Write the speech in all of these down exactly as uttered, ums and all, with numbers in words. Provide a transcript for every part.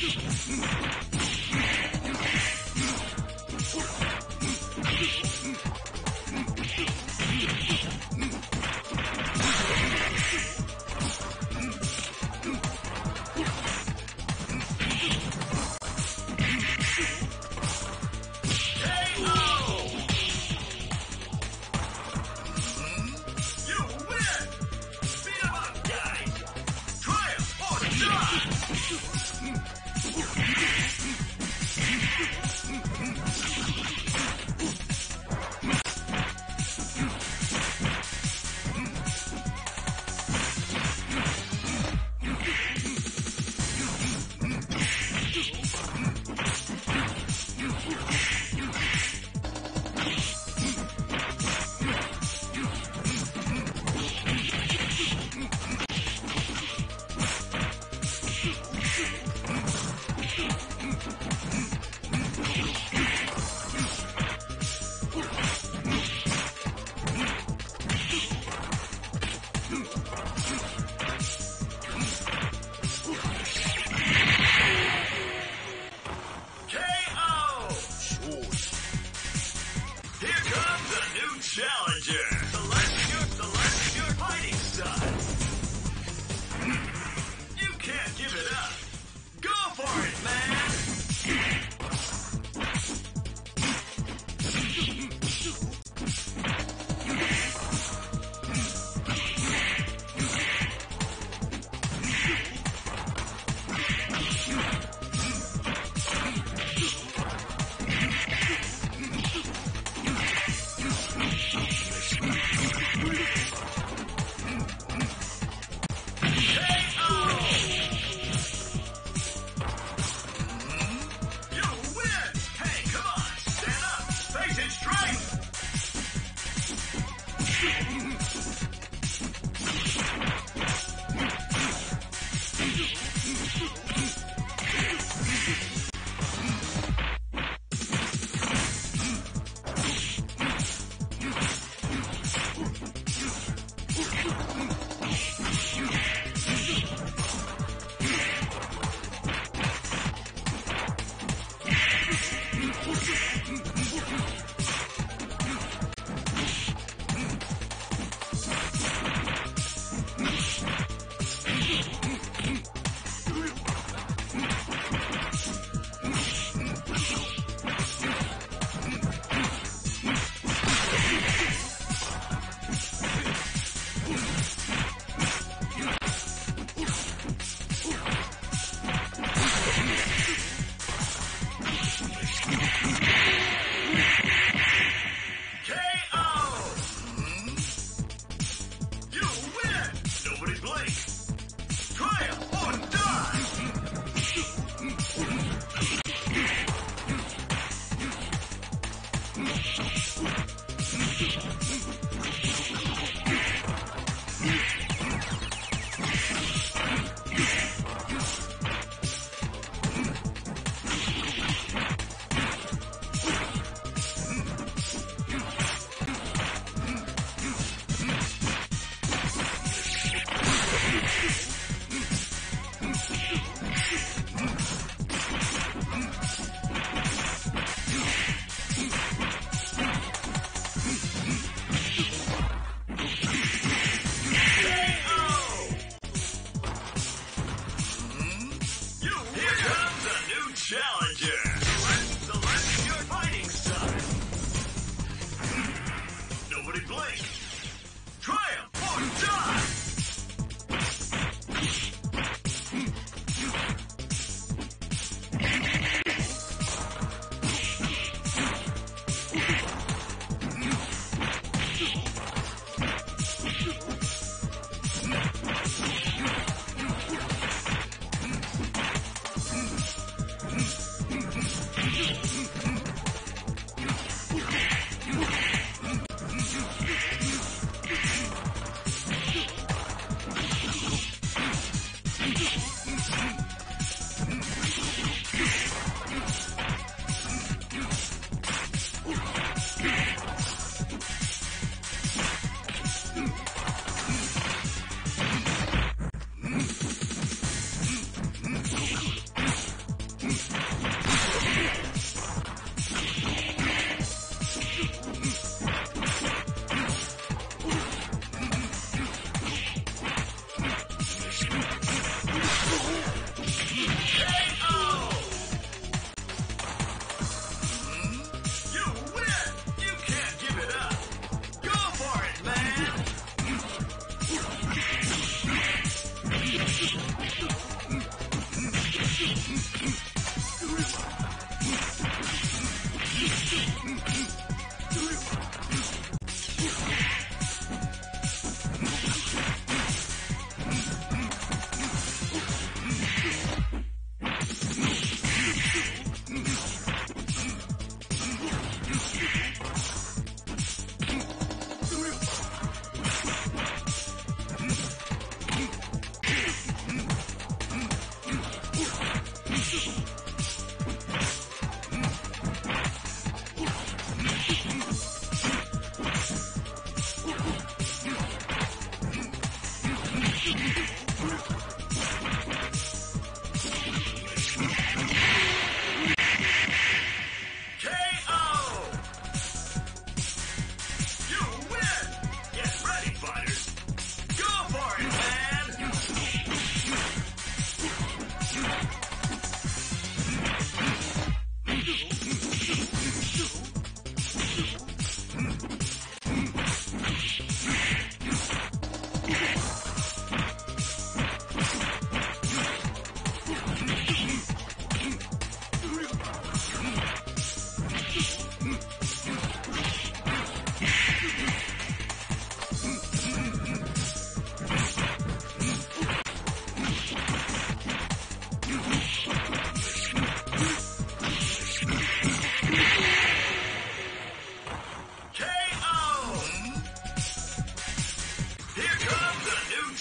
You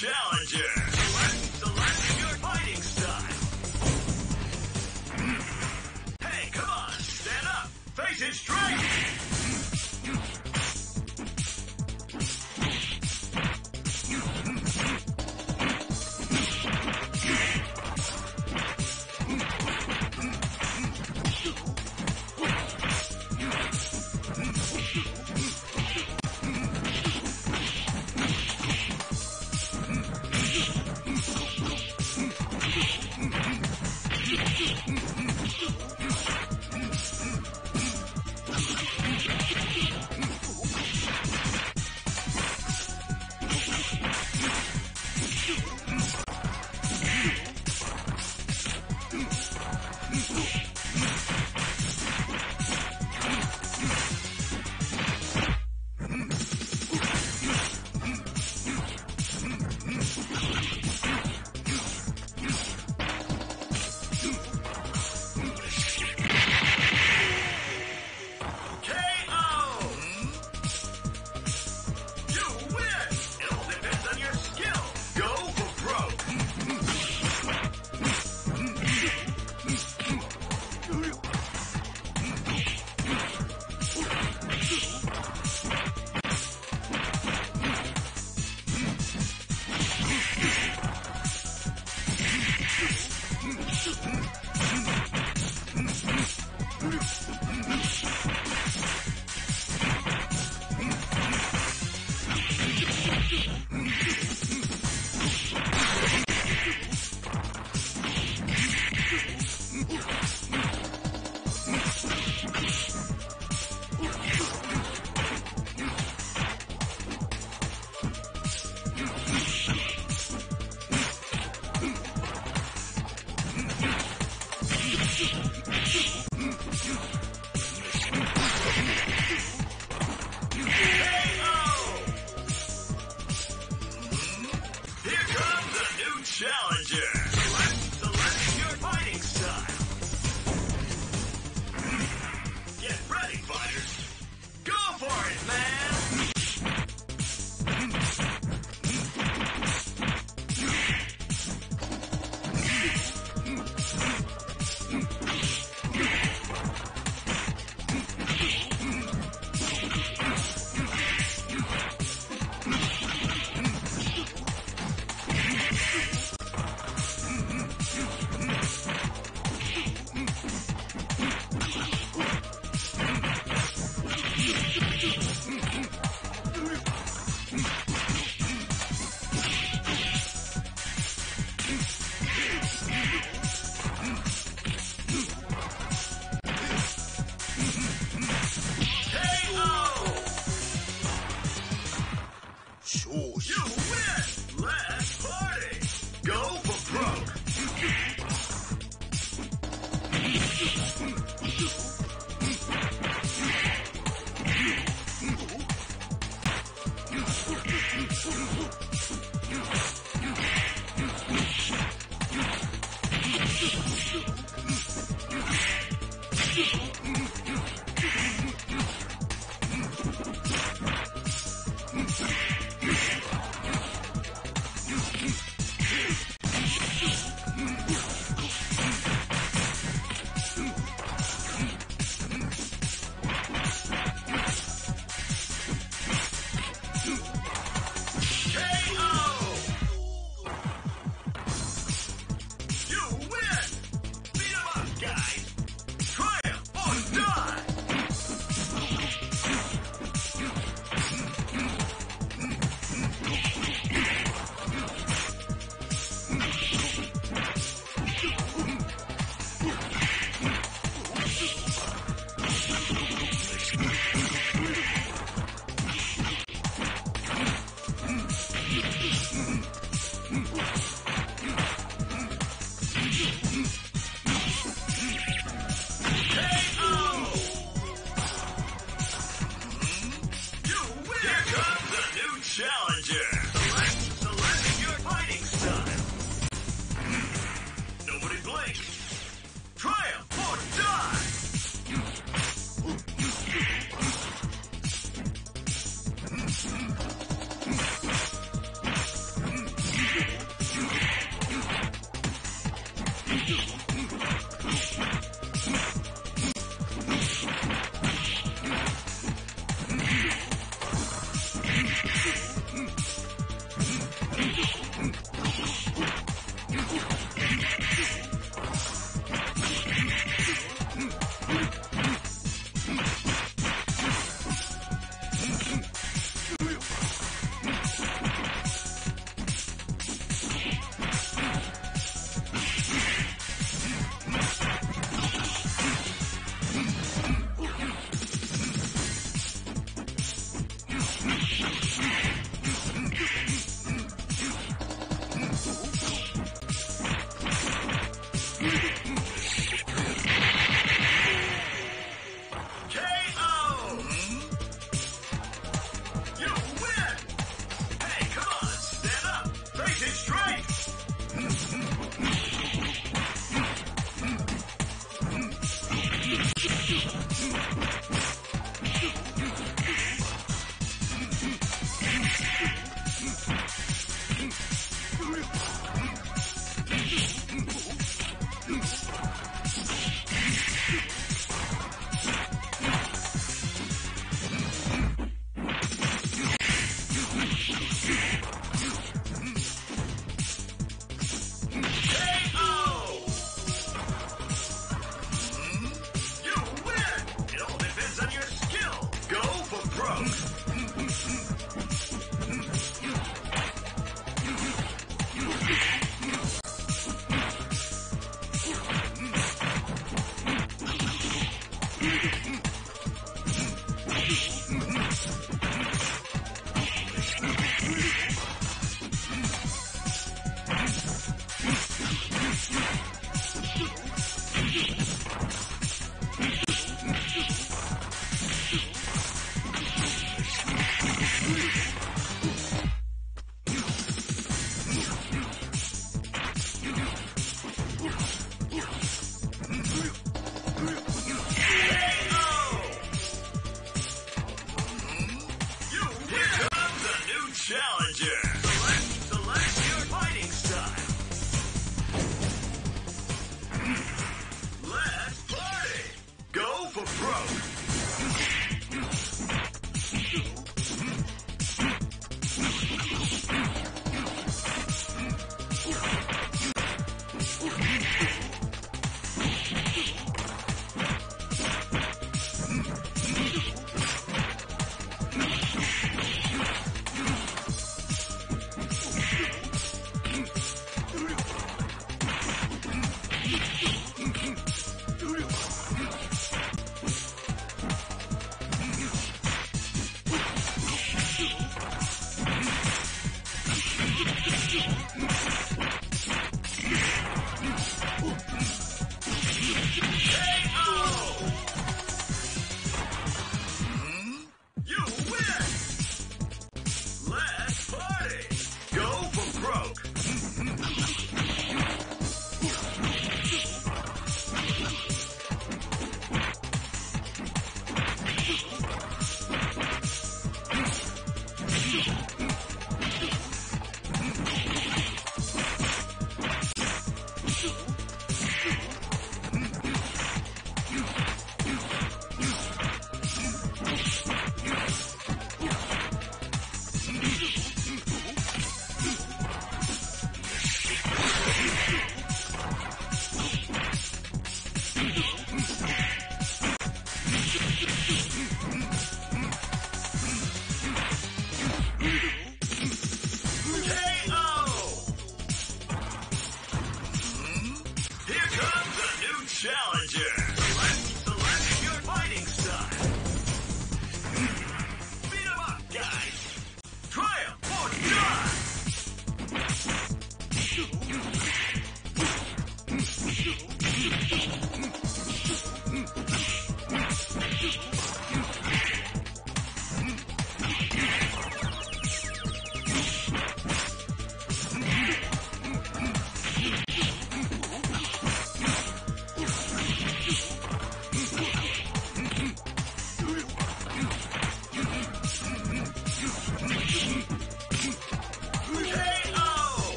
challenger. Select your fighting style. Hey, come on, stand up, face it straight.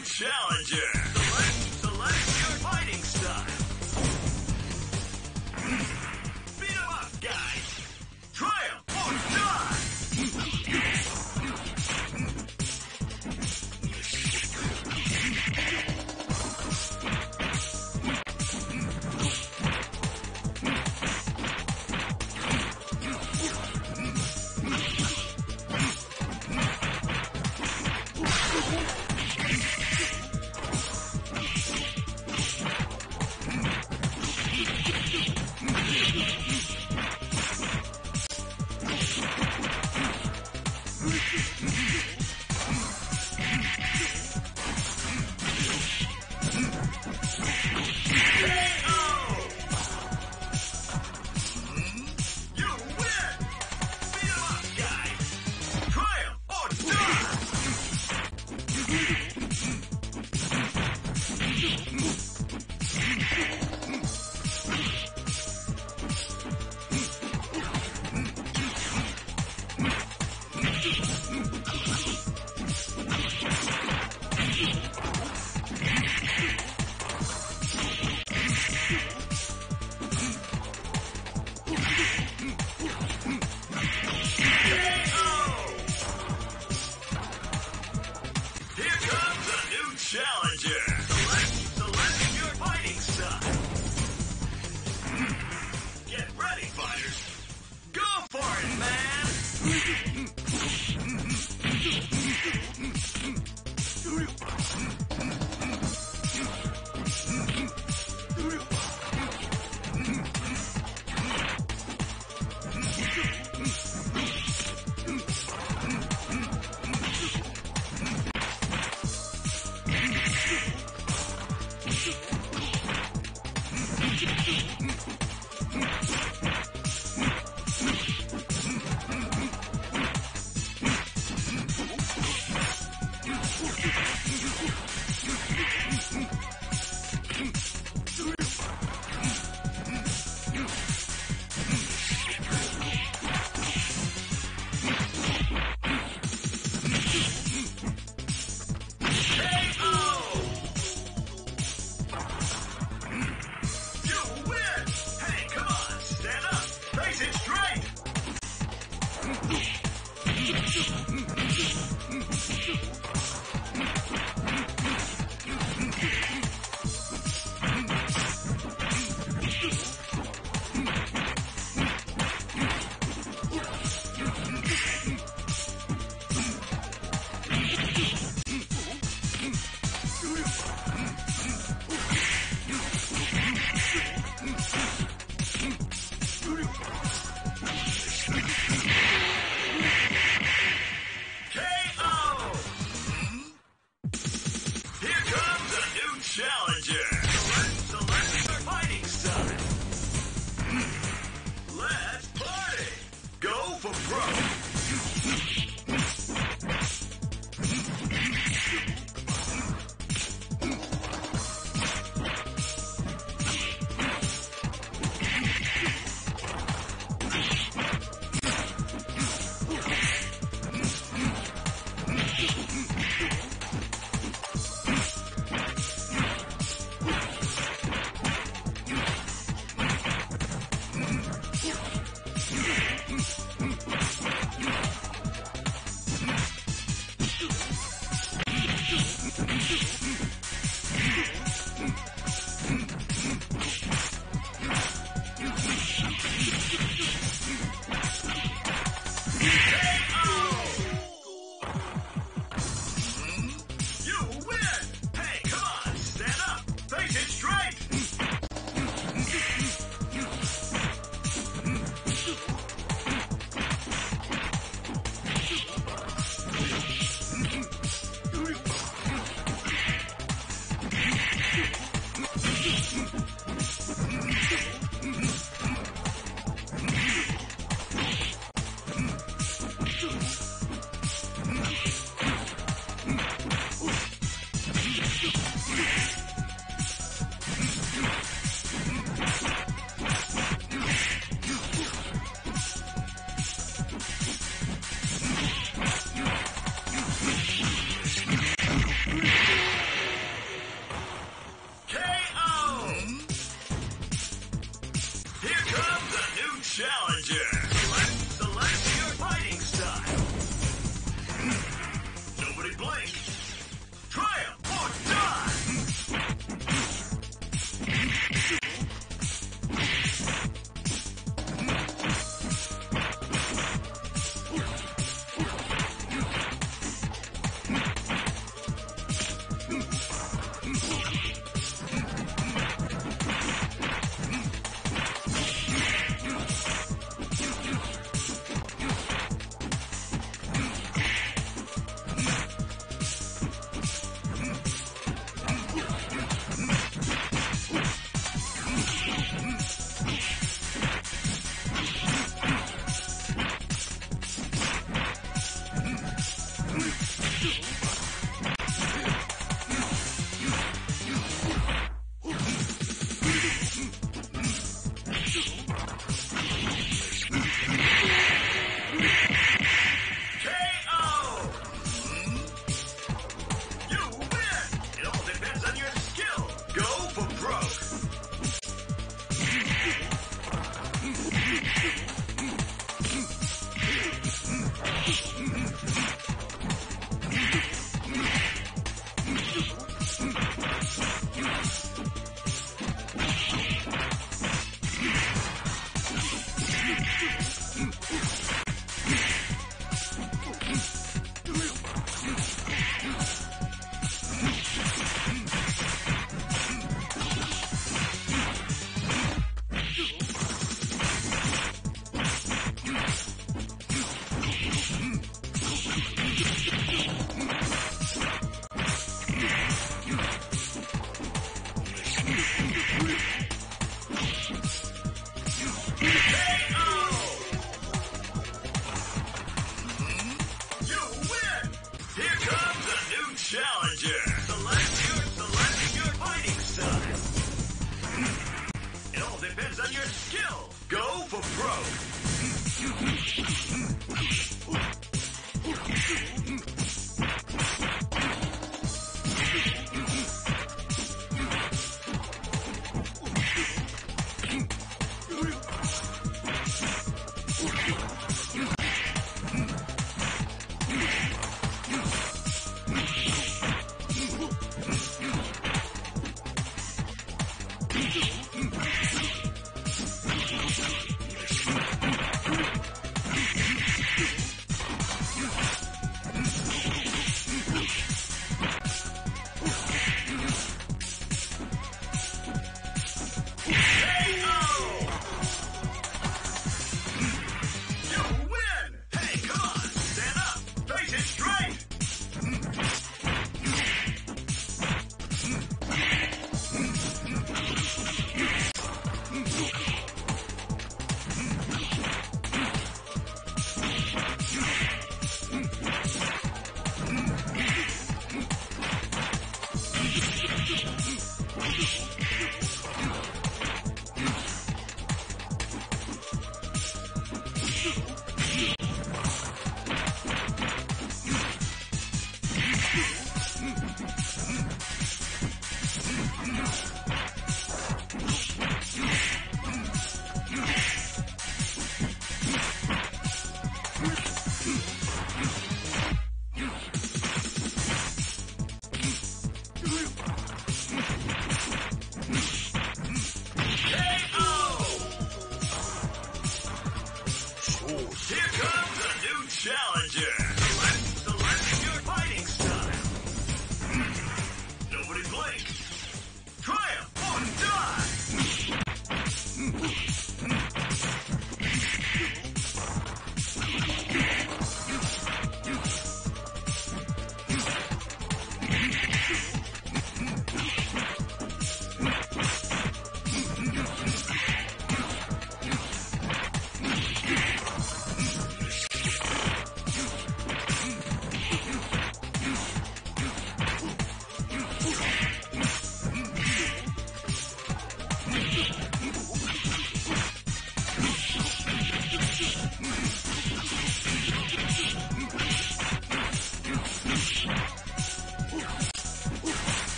Challenger!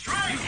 Strike!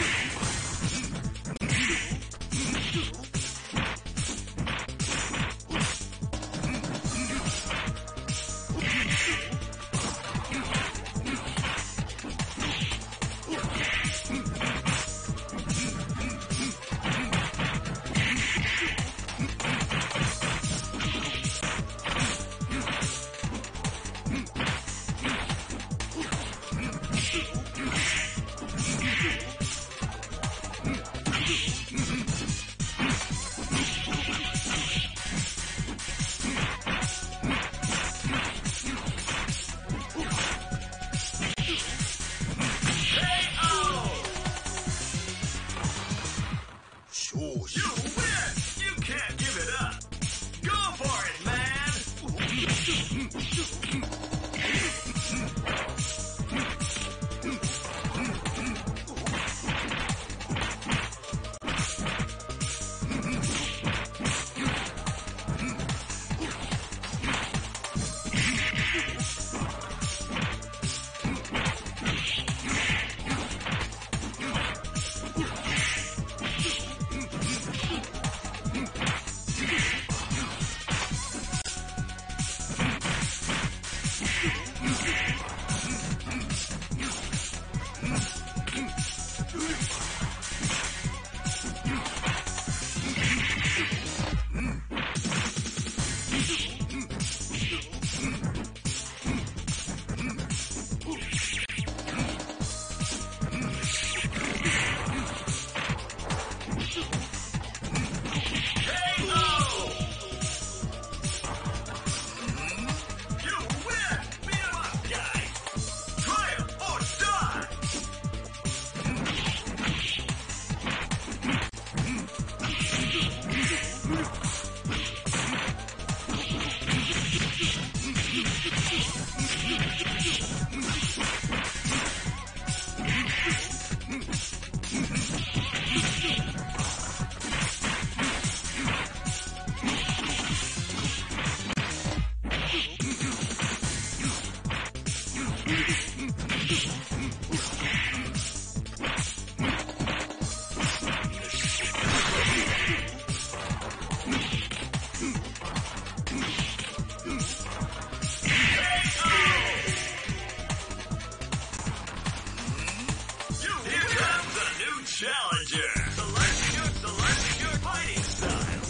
challenger. The lights your, the lights your fighting style.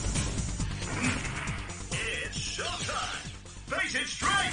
It's showtime. Face and strike.